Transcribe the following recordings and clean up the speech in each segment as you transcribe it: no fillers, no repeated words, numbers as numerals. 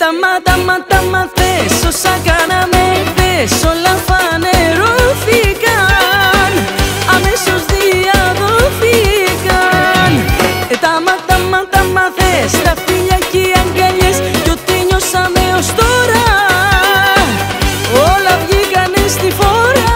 Τάμα τα'μαθες, όσα κάναμε χθες όλα φανερώθηκαν, αμέσως διαδόθηκαν. Τάμα τα'μαθες, τα φιλιά και οι αγκαλιές κι ό,τι νιώσαμε ως τώρα, όλα βγήκανε στη φορά.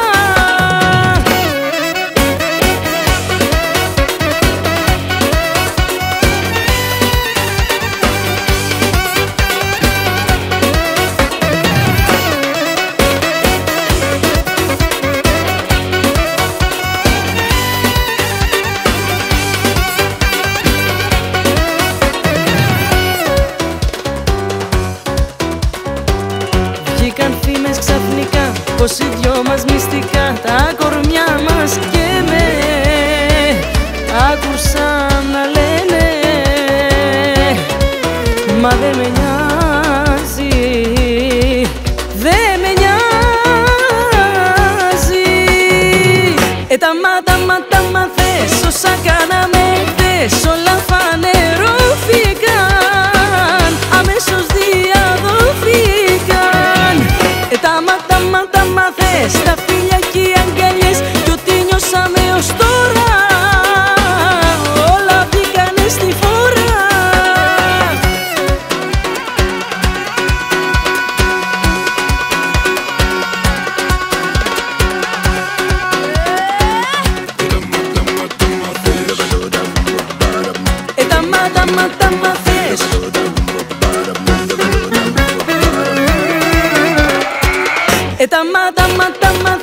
Βγήκαν φήμες ξαφνικά πως οι δυο μας μυστικά τα κορμιά μας καίνε. Άκουσαν να λένε, μα δε με νοιάζει, δε με νοιάζει. Τάμα τα'μαθες, όσα κάναμε χθες όλα φανερώθηκαν, αμέσως διαδόθηκαν. Τάμα τα'μαθες, τα φιλιά και οι αγκαλιές κι ό,τι νιώσαμε ως τώρα, όλα βγήκανε στη φορά. Τάμα τα'μαθες. Tama, tama, tama.